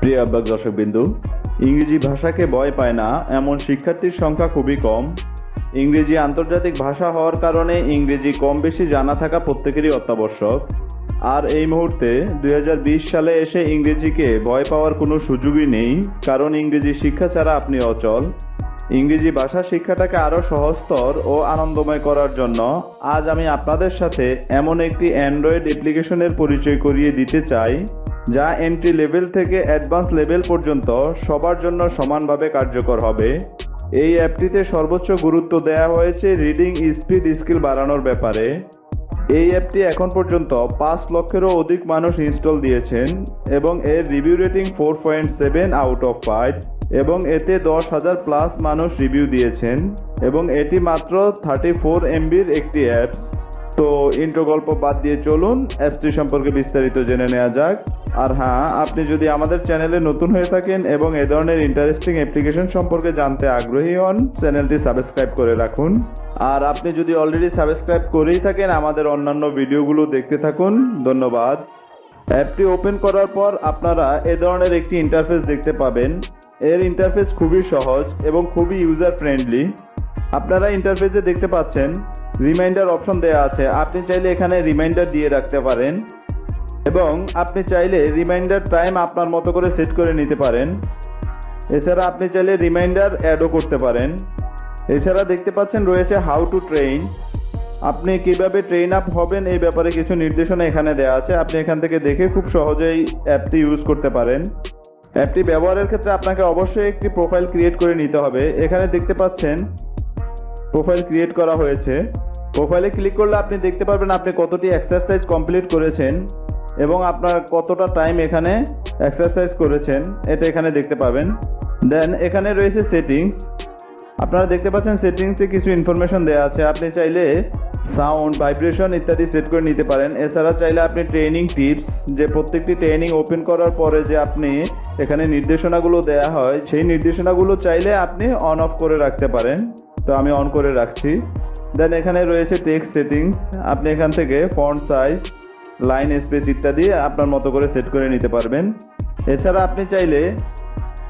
প্রিয় আপ দর্শকবৃন্দু, ইংরেজি ভাষাকে ভয় পায় না এমন শিক্ষার্থীর সংখ্যা খুবই কম। ইংরেজি আন্তর্জাতিক ভাষা হওয়ার কারণে ইংরেজি কম বেশি জানা থাকা প্রত্যেকেরই অত্যাবশ্যক। আর এই মুহূর্তে 2020 সালে এসে ইংরেজিকে ভয় পাওয়ার কোনো সুযোগই নেই, কারণ ইংরেজি শিক্ষা ছাড়া আপনি অচল। ইংরেজি ভাষা শিক্ষাটাকে আরও সহজতর ও আনন্দময় করার জন্য আজ আমি আপনাদের সাথে এমন একটি অ্যান্ড্রয়েড অ্যাপ্লিকেশনের পরিচয় করিয়ে দিতে চাই, যা এন্ট্রি লেভেল থেকে অ্যাডভান্স লেভেল পর্যন্ত সবার জন্য সমানভাবে কার্যকর হবে। এই অ্যাপটিতে সর্বোচ্চ গুরুত্ব দেওয়া হয়েছে রিডিং স্পিড স্কিল বাড়ানোর ব্যাপারে। এই অ্যাপটি এখন পর্যন্ত 5 লক্ষেরও অধিক মানুষ ইনস্টল দিয়েছেন এবং এর রিভিউ রেটিং 4.7/5 এবং এতে 10,000+ মানুষ রিভিউ দিয়েছেন এবং এটি মাত্র 34 MBর একটি অ্যাপস। তো ইন্ট্রো গল্প বাদ দিয়ে চলুন অ্যাপটি সম্পর্কে বিস্তারিত জেনে নেওয়া যাক। আর হ্যাঁ, আপনি যদি আমাদের চ্যানেলে নতুন হয়ে থাকেন এবং এ ধরনের ইন্টারেস্টিং অ্যাপ্লিকেশন সম্পর্কে জানতে আগ্রহী হন, চ্যানেলটি সাবস্ক্রাইব করে রাখুন। আর আপনি যদি অলরেডি সাবস্ক্রাইব করেই থাকেন, আমাদের অন্যান্য ভিডিওগুলো দেখতে থাকুন। ধন্যবাদ। অ্যাপটি ওপেন করার পর আপনারা এ ধরনের একটি ইন্টারফেস দেখতে পাবেন। এর ইন্টারফেস খুবই সহজ এবং খুবই ইউজার ফ্রেন্ডলি। আপনারা ইন্টারফেসে দেখতে পাচ্ছেন রিমাইন্ডার অপশন দেওয়া আছে। আপনি চাইলে এখানে রিমাইন্ডার দিয়ে রাখতে পারেন এবং আপনি চাইলে রিমাইন্ডার টাইম আপনার মতো করে সেট করে নিতে পারেন। এছাড়া আপনি চাইলে রিমাইন্ডার অ্যাডও করতে পারেন। এছাড়া দেখতে পাচ্ছেন রয়েছে হাউ টু ট্রেন, আপনি কিভাবে ট্রেন আপ হবেন এই ব্যাপারে কিছু নির্দেশনা এখানে দেওয়া আছে। আপনি এখান থেকে দেখে খুব সহজেই অ্যাপটি ইউজ করতে পারেন। অ্যাপটি ব্যবহারের ক্ষেত্রে আপনাকে অবশ্যই একটি প্রোফাইল ক্রিয়েট করে নিতে হবে। এখানে দেখতে পাচ্ছেন প্রোফাইল ক্রিয়েট করা হয়েছে। প্রোফাইলে ক্লিক করলে আপনি দেখতে পারবেন আপনি কতটি এক্সারসাইজ কমপ্লিট করেছেন এবং আপনার কতটা টাইম এখানে এক্সারসাইজ করেছেন, এটা এখানে দেখতে পাবেন। দেন এখানে রয়েছে সেটিংস। আপনারা দেখতে পাচ্ছেন সেটিংসে কিছু ইনফরমেশন দেওয়া আছে। আপনি চাইলে সাউন্ড, ভাইব্রেশন ইত্যাদি সেট করে নিতে পারেন। এছাড়া চাইলে আপনি ট্রেনিং টিপস, যে প্রত্যেকটি ট্রেনিং ওপেন করার পরে যে আপনি এখানে নির্দেশনাগুলো দেওয়া হয়, সেই নির্দেশনাগুলো চাইলে আপনি অন অফ করে রাখতে পারেন। তো আমি অন করে রাখছি। দেন এখানে রয়েছে টেক্সট সেটিংস। আপনি এখান থেকে ফন্ট সাইজ, লাইন স্পেস ইত্যাদি আপনার মতো করে সেট করে নিতে পারবেন। এছাড়া আপনি চাইলে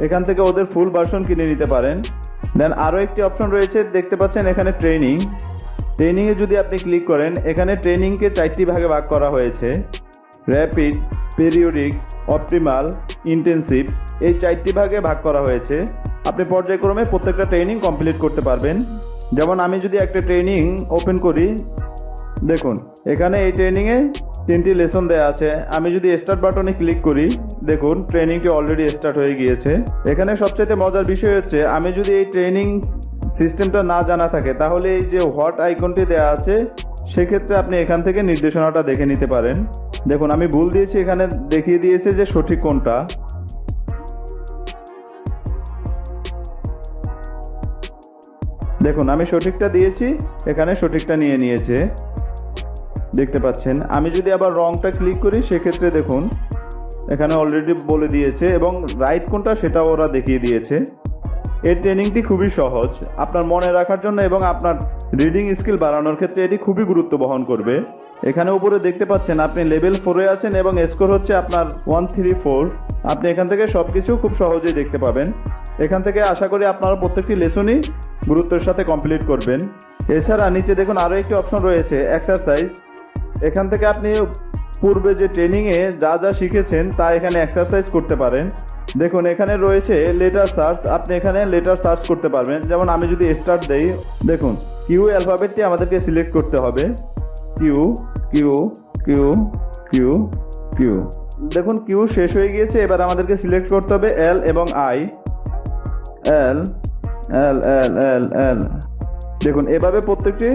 এখান থেকে ওদের ফুল ভার্সন কিনে নিতে পারেন। দেন আরও একটি অপশন রয়েছে, দেখতে পাচ্ছেন এখানে ট্রেনিং। ট্রেনিংয়ে যদি আপনি ক্লিক করেন, এখানে ট্রেনিংকে 4টি ভাগে ভাগ করা হয়েছে: র্যাপিড, পিরিয়ডিক, অপটিমাল, ইন্টেনসিভ। এই 4টি ভাগে ভাগ করা হয়েছে। আপনি পর্যায়ক্রমে প্রত্যেকটা ট্রেনিং কমপ্লিট করতে পারবেন। যেমন আমি যদি একটা ট্রেনিং ওপেন করি, দেখুন এখানে এই ট্রেনিংয়ে 3টি লেসন দেওয়া আছে। আমি যদি স্টার্ট বাটনে ক্লিক করি, দেখুন ট্রেনিংটি অলরেডি স্টার্ট হয়ে গিয়েছে। এখানে সবচেয়ে মজার বিষয় হচ্ছে, আমি যদি এই ট্রেনিং সিস্টেমটা না জানা থাকে, তাহলে এই যে হোয়াট আইকনটি দেওয়া আছে, সেক্ষেত্রে আপনি এখান থেকে নির্দেশনাটা দেখে নিতে পারেন। দেখুন আমি ভুল দিয়েছি, এখানে দেখিয়ে দিয়েছে যে সঠিক কোনটা। দেখুন আমি সঠিকটা দিয়েছি, এখানে সঠিকটা নিয়ে নিয়েছে, দেখতে পাচ্ছেন। আমি যদি আবার রংটা ক্লিক করি, সেক্ষেত্রে দেখুন এখানে অলরেডি বলে দিয়েছে এবং রাইট কোনটা সেটা ওরা দেখিয়ে দিয়েছে। এই ট্রেনিংটি খুবই সহজ আপনার মনে রাখার জন্য এবং আপনার রিডিং স্কিল বাড়ানোর ক্ষেত্রে এটি খুবই গুরুত্ব বহন করবে। এখানে উপরে দেখতে পাচ্ছেন আপনি লেভেল 4-এ আছেন এবং স্কোর হচ্ছে আপনার 134। আপনি এখান থেকে সব কিছু খুব সহজেই দেখতে পাবেন। এখান থেকে আশা করি আপনারা প্রত্যেকটি লেসনই গুরুত্বের সাথে কমপ্লিট করবেন। এছাড়া নিচে দেখুন আরও একটি অপশন রয়েছে এক্সারসাইজ। এখান থেকে আপনি পূর্বে যে ট্রেনিংয়ে যা যা শিখেছেন তা এখানে এক্সারসাইজ করতে পারেন। দেখুন এখানে রয়েছে লেটার সার্চ, আপনি এখানে লেটার সার্চ করতে পারবেন। যেমন আমি যদি স্টার্ট দেই, দেখুন কিউ অ্যালফাবেটটি আমাদেরকে সিলেক্ট করতে হবে। Queue queue queue queue queue, দেখুন কিউ শেষ হয়ে গিয়েছে। এবার আমাদেরকে সিলেক্ট করতে হবে এল এবং আই। এল এল এল এল এল, দেখুন এভাবে প্রত্যেকটি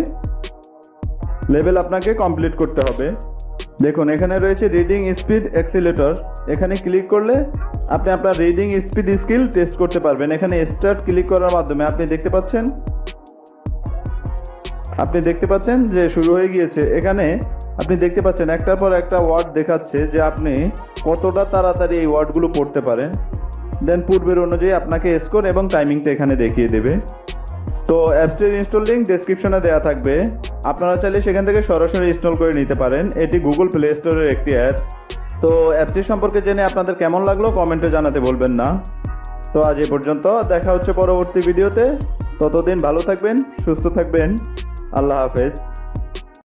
লেভেল আপনাকে কমপ্লিট করতে হবে। দেখুন এখানে রয়েছে রিডিং স্পিড অ্যাক্সিলেটর। এখানে ক্লিক করলে আপনি আপনার রিডিং স্পিড স্কিল টেস্ট করতে পারবেন। এখানে স্টার্ট ক্লিক করার মাধ্যমে আপনি দেখতে পাচ্ছেন যে শুরু হয়ে গিয়েছে। এখানে আপনি দেখতে পাচ্ছেন একটার পর একটা ওয়ার্ড দেখাচ্ছে যে আপনি কতটা তাড়াতাড়ি এই ওয়ার্ডগুলো পড়তে পারেন। দেন পূর্বের অনুযায়ী আপনাকে স্কোর এবং টাইমিংটা এখানে দেখিয়ে দেবে। তো অ্যাপটির ইনস্টল লিঙ্ক ডেসক্রিপশনে দেওয়া থাকবে, আপনারা চাইলে সেখান থেকে সরাসরি ইনস্টল করে নিতে পারেন। এটি গুগল প্লে স্টোরের একটি অ্যাপস। तो অ্যাপটি সম্পর্কে জেনে আপনাদের কেমন লাগলো কমেন্টে জানাতে ভুলবেন না। তো আজ এই পর্যন্ত, দেখা হচ্ছে পরবর্তী ভিডিওতে। ততদিন ভালো থাকবেন, সুস্থ থাকবেন। আল্লাহ হাফেজ।